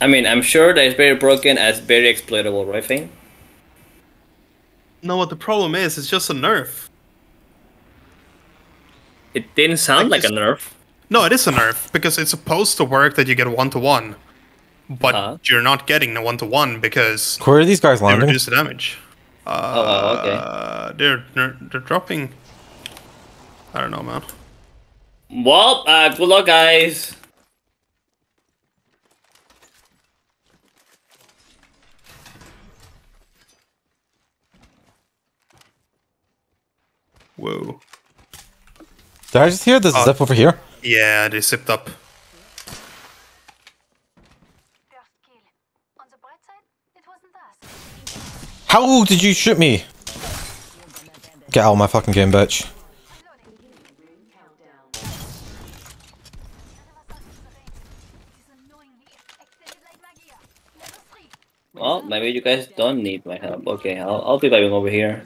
I mean, I'm sure that it's very broken as very exploitable, right, Fane? No, what the problem is, it's just a nerf. It didn't sound like a nerf. No, it is a nerf, because it's supposed to work that you get a 1-to-1. But you're not getting the 1-to-1 because... Where are these guys landing? They reduce the damage. Oh, okay. They're dropping... I don't know, man. Well, good luck, guys. Whoa. Did I just hear the zip over here? Yeah, they zipped up. How did you shoot me? Get out of my fucking game, bitch. Well, maybe you guys don't need my help. Okay, I'll be diving over here.